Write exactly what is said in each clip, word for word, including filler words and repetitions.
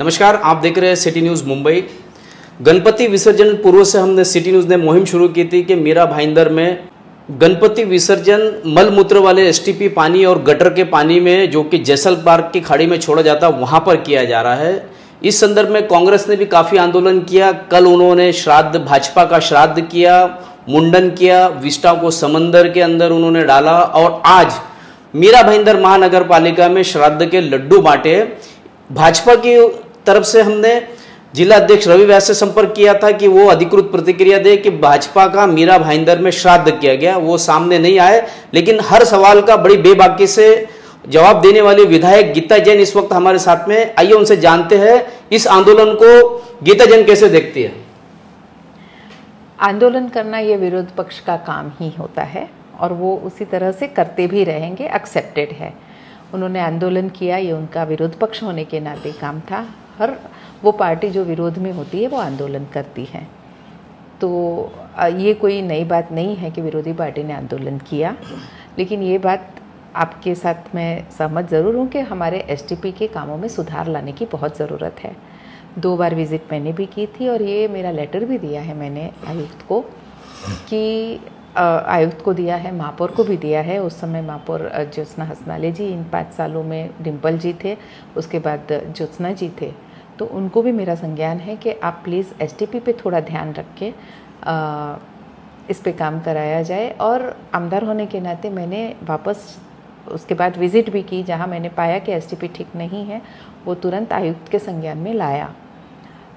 नमस्कार, आप देख रहे हैं सिटी न्यूज़ मुंबई। गणपति विसर्जन पूर्व से हमने सिटी न्यूज़ ने मुहिम शुरू की थी कि मीरा भाईंदर में गणपति विसर्जन मलमूत्र वाले एसटीपी पानी और गटर के पानी में जो कि जैसल पार्क की खाड़ी में छोड़ा जाता है वहां पर किया जा रहा है। इस संदर्भ में कांग्रेस ने भी काफ़ी आंदोलन किया। कल उन्होंने श्राद्ध भाजपा का श्राद्ध किया, मुंडन किया, विस्टा को समंदर के अंदर उन्होंने डाला और आज मीरा भाईंदर महानगर पालिका में श्राद्ध के लड्डू बांटे। भाजपा की तरफ से हमने जिला अध्यक्ष रवि व्यास से संपर्क किया था कि वो अधिकृत प्रतिक्रिया दे कि भाजपा का मीरा भाईंदर में श्राद्ध किया गया। वो सामने नहीं आए, लेकिन हर सवाल का बड़ी बेबाकी से जवाब देने वाली विधायक गीता जैन इस वक्त हमारे साथ में। आइए उनसे जानते हैं इस आंदोलन को गीता जैन कैसे देखती है। आंदोलन करना ये विरोध पक्ष का काम ही होता है और वो उसी तरह से करते भी रहेंगे, एक्सेप्टेड है। उन्होंने आंदोलन किया, ये उनका विरोध पक्ष होने के नाते काम था। हर वो पार्टी जो विरोध में होती है वो आंदोलन करती है, तो ये कोई नई बात नहीं है कि विरोधी पार्टी ने आंदोलन किया। लेकिन ये बात आपके साथ मैं सहमत ज़रूर हूँ कि हमारे एसटीपी के कामों में सुधार लाने की बहुत ज़रूरत है। दो बार विजिट मैंने भी की थी और ये मेरा लेटर भी दिया है मैंने आयुक्त को, कि आयुक्त को दिया है, महापौर को भी दिया है। उस समय महापौर ज्योत्सना हसनाले जी, इन पाँच सालों में डिम्पल जी थे, उसके बाद ज्योत्सना जी थे, तो उनको भी मेरा संज्ञान है कि आप प्लीज़ एसटीपी पे थोड़ा ध्यान रख के इस पे काम कराया जाए। और आमदार होने के नाते मैंने वापस उसके बाद विज़िट भी की, जहाँ मैंने पाया कि एसटीपी ठीक नहीं है, वो तुरंत आयुक्त के संज्ञान में लाया।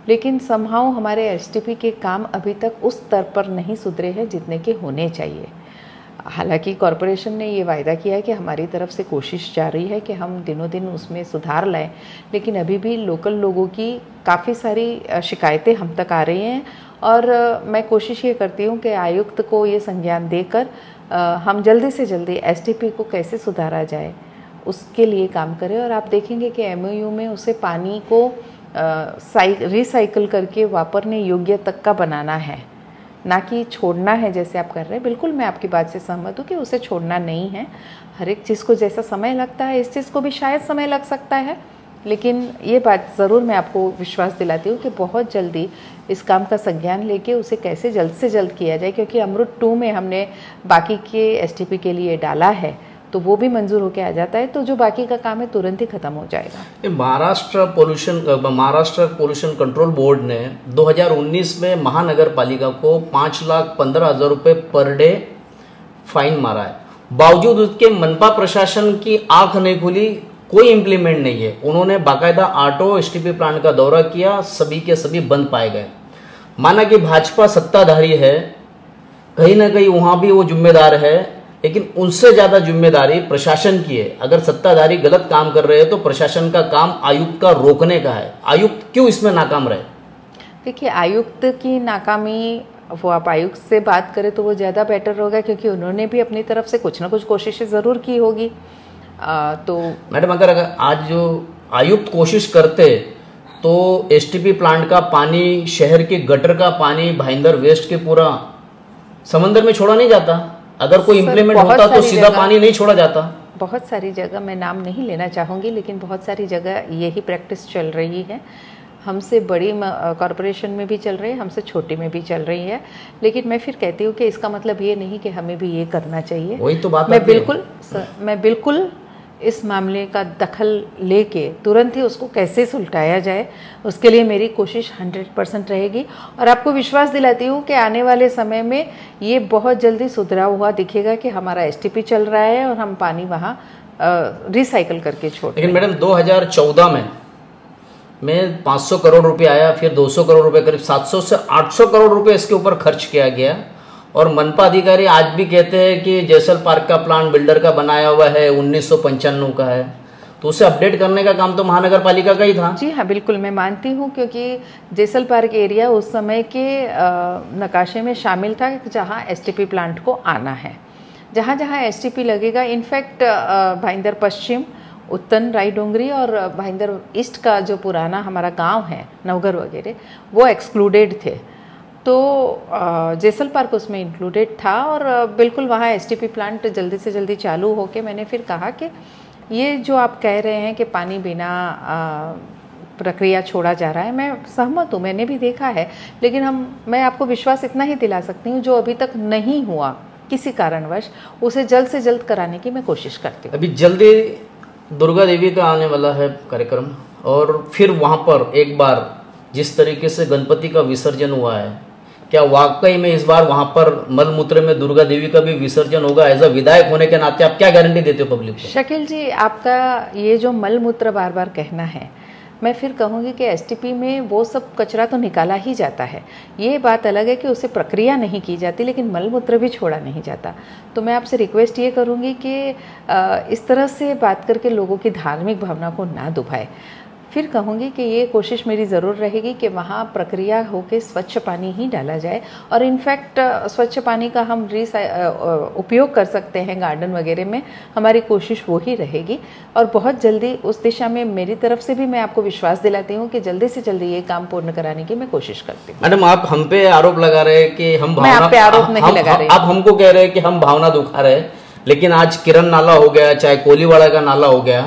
लेकिन समहाउ हमारे एसटीपी के काम अभी तक उस स्तर पर नहीं सुधरे हैं जितने के होने चाहिए। हालांकि कॉरपोरेशन ने ये वायदा किया है कि हमारी तरफ से कोशिश जारी है कि हम दिनों दिन उसमें सुधार लाएं, लेकिन अभी भी लोकल लोगों की काफ़ी सारी शिकायतें हम तक आ रही हैं। और मैं कोशिश ये करती हूँ कि आयुक्त को ये संज्ञान देकर हम जल्दी से जल्दी एसटीपी को कैसे सुधारा जाए उसके लिए काम करें। और आप देखेंगे कि एमओयू में उसे पानी को रिसाइकल uh, करके वापरने योग्य तक का बनाना है, ना कि छोड़ना है जैसे आप कर रहे हैं। बिल्कुल मैं आपकी बात से सहमत हूँ कि उसे छोड़ना नहीं है। हर एक चीज़ को जैसा समय लगता है, इस चीज़ को भी शायद समय लग सकता है, लेकिन ये बात ज़रूर मैं आपको विश्वास दिलाती हूँ कि बहुत जल्दी इस काम का संज्ञान लेके उसे कैसे जल्द से जल्द किया जाए। क्योंकि अमृत टू में हमने बाकी के एसटीपी के लिए डाला है, तो वो भी मंजूर होके आ जाता है, तो जो बाकी का काम है तुरंत ही खत्म हो जाएगा। Maharashtra pollution Maharashtra pollution control board ने दो हज़ार उन्नीस में महानगर पालिका को पाँच लाख पंद्रह हजार रुपये पर डे फाइन मारा है। बावजूद उसके मनपा प्रशासन की आंख नहीं खुली, कोई इम्प्लीमेंट नहीं है। उन्होंने बाकायदा आटो एसटीपी प्लांट का दौरा किया, सभी के सभी बंद पाए गए। माना कि भाजपा सत्ताधारी है, कहीं ना कहीं वहाँ भी वो जिम्मेदार है, लेकिन उनसे ज़्यादा जिम्मेदारी प्रशासन की है। अगर सत्ताधारी गलत काम कर रहे हैं तो प्रशासन का काम आयुक्त का रोकने का है। आयुक्त क्यों इसमें नाकाम रहे? देखिए, आयुक्त की नाकामी, वो आप आयुक्त से बात करें तो वो ज़्यादा बेटर होगा, क्योंकि उन्होंने भी अपनी तरफ से कुछ ना कुछ कोशिशें ज़रूर की होगी। आ, तो मैडम, अगर, अगर आज जो आयुक्त कोशिश करते तो एसटीपी प्लांट का पानी, शहर के गटर का पानी, भाईंदर वेस्ट के पूरा समंदर में छोड़ा नहीं जाता। अगर कोई इम्प्लीमेंट होता तो सीधा पानी नहीं छोड़ा जाता। बहुत सारी जगह, मैं नाम नहीं लेना चाहूँगी, लेकिन बहुत सारी जगह यही प्रैक्टिस चल रही है। हमसे बड़ी कॉरपोरेशन में भी चल रही है, हमसे छोटी में भी चल रही है। लेकिन मैं फिर कहती हूँ कि इसका मतलब ये नहीं कि हमें भी ये करना चाहिए। वही तो बात मैं बिल्कुल सर, मैं बिल्कुल इस मामले का दखल लेके तुरंत ही उसको कैसे सुलटाया जाए उसके लिए मेरी कोशिश सौ परसेंट रहेगी। और आपको विश्वास दिलाती हूँ कि आने वाले समय में ये बहुत जल्दी सुधरा हुआ दिखेगा कि हमारा एसटीपी चल रहा है और हम पानी वहाँ रिसाइकल करके छोड़। लेकिन मैडम, दो हज़ार चौदह में में पाँच सौ करोड़ रुपए आया, फिर दो सौ करोड़ रुपए, करीब सात सौ से आठ सौ करोड़ रुपए इसके ऊपर खर्च किया गया। और मनपा अधिकारी आज भी कहते हैं कि जैसल पार्क का प्लान बिल्डर का बनाया हुआ है, उन्नीस सौ पंचानवे का है, तो उसे अपडेट करने का काम तो महानगर पालिका का ही था। जी हाँ, बिल्कुल मैं मानती हूँ, क्योंकि जैसल पार्क एरिया उस समय के नकाशे में शामिल था जहाँ एसटीपी प्लांट को आना है, जहाँ जहाँ एसटीपी लगेगा। इनफैक्ट भाईंदर पश्चिम, उत्तन, राई डोंगरी और भाईंदर ईस्ट का जो पुराना हमारा गाँव है, नवघर वगैरह, वो एक्सक्लूडेड थे। तो जैसल पार्क उसमें इंक्लूडेड था और बिल्कुल वहाँ एसटीपी प्लांट जल्दी से जल्दी चालू होके मैंने फिर कहा कि ये जो आप कह रहे हैं कि पानी बिना प्रक्रिया छोड़ा जा रहा है। मैं सहमत हूँ, मैंने भी देखा है, लेकिन हम मैं आपको विश्वास इतना ही दिला सकती हूँ जो अभी तक नहीं हुआ किसी कारणवश उसे जल्द से जल्द कराने की मैं कोशिश करती हूँ। अभी जल्दी दुर्गा देवी का आने वाला है कार्यक्रम, और फिर वहाँ पर एक बार जिस तरीके से गणपति का विसर्जन हुआ है, क्या वाकई में इस बार वहाँ पर मलमूत्र में दुर्गा देवी का भी विसर्जन होगा? एज अ विधायक होने के नाते आप क्या गारंटी देते हो पब्लिक को? शकील जी, आपका ये जो मलमूत्र बार बार कहना है, मैं फिर कहूँगी कि एसटीपी में वो सब कचरा तो निकाला ही जाता है। ये बात अलग है कि उसे प्रक्रिया नहीं की जाती, लेकिन मलमूत्र भी छोड़ा नहीं जाता। तो मैं आपसे रिक्वेस्ट ये करूँगी कि इस तरह से बात करके लोगों की धार्मिक भावना को ना दुभाए। फिर कहूँगी कि ये कोशिश मेरी ज़रूर रहेगी कि वहाँ प्रक्रिया होके स्वच्छ पानी ही डाला जाए, और इनफैक्ट स्वच्छ पानी का हम रिसाइ उपयोग कर सकते हैं गार्डन वगैरह में, हमारी कोशिश वो ही रहेगी। और बहुत जल्दी उस दिशा में मेरी तरफ से भी मैं आपको विश्वास दिलाती हूँ कि जल्दी से जल्दी ये काम पूर्ण कराने की मैं कोशिश करती हूँ। मैडम, आप हम पे आरोप लगा रहे हैं कि हम भावना, आप पे आरोप नहीं लगा रहे, आप हमको कह रहे हैं कि हम भावना दुखा रहे हैं, लेकिन आज किरण नाला हो गया, चाहे कोलीवाड़ा का नाला हो गया,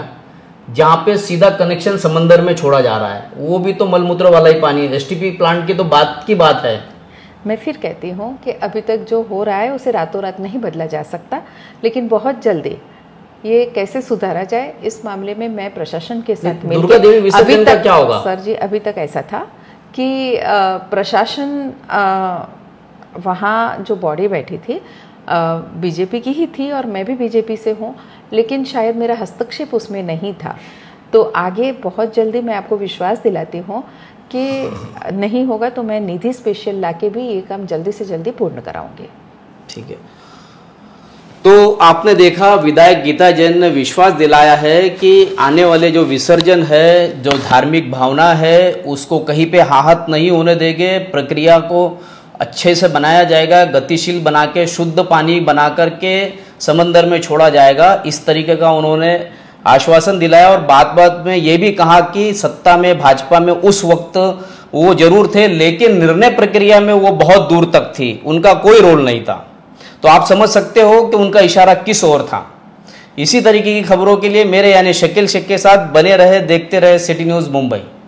जहाँ पे सीधा कनेक्शन समंदर में छोड़ा जा रहा है, वो भी तो मलमूत्र वाला ही पानी है। एसटीपी प्लांट की तो बात की बात है। मैं फिर कहती हूँ कि अभी तक जो हो रहा है उसे रातों रात नहीं बदला जा सकता, लेकिन बहुत जल्दी ये कैसे सुधारा जाए इस मामले में मैं प्रशासन के साथ मिलकर। दुर्गा देवी विसर्जन का क्या होगा? सर जी, अभी तक ऐसा था कि प्रशासन, वहाँ जो बॉडी बैठी थी बीजेपी की ही थी और मैं भी बीजेपी से हूँ, लेकिन शायद मेरा हस्तक्षेप उसमें नहीं था। तो आगे बहुत जल्दी मैं आपको विश्वास दिलाती हूँ कि नहीं होगा तो मैं निधि स्पेशल लाके भी ये काम जल्दी से जल्दी पूर्ण कराऊंगी। ठीक है, तो आपने देखा विधायक गीता जैन ने विश्वास दिलाया है कि आने वाले जो विसर्जन है, जो धार्मिक भावना है, उसको कहीं पे हाहत नहीं होने देंगे। प्रक्रिया को अच्छे से बनाया जाएगा, गतिशील बना के शुद्ध पानी बना करके समंदर में छोड़ा जाएगा, इस तरीके का उन्होंने आश्वासन दिलाया। और बात बात में ये भी कहा कि सत्ता में भाजपा में उस वक्त वो जरूर थे, लेकिन निर्णय प्रक्रिया में वो बहुत दूर तक थी, उनका कोई रोल नहीं था। तो आप समझ सकते हो कि उनका इशारा किस ओर था। इसी तरीके की खबरों के लिए मेरे यानी शकील शेख के साथ बने रहे, देखते रहे सिटी न्यूज़ मुंबई।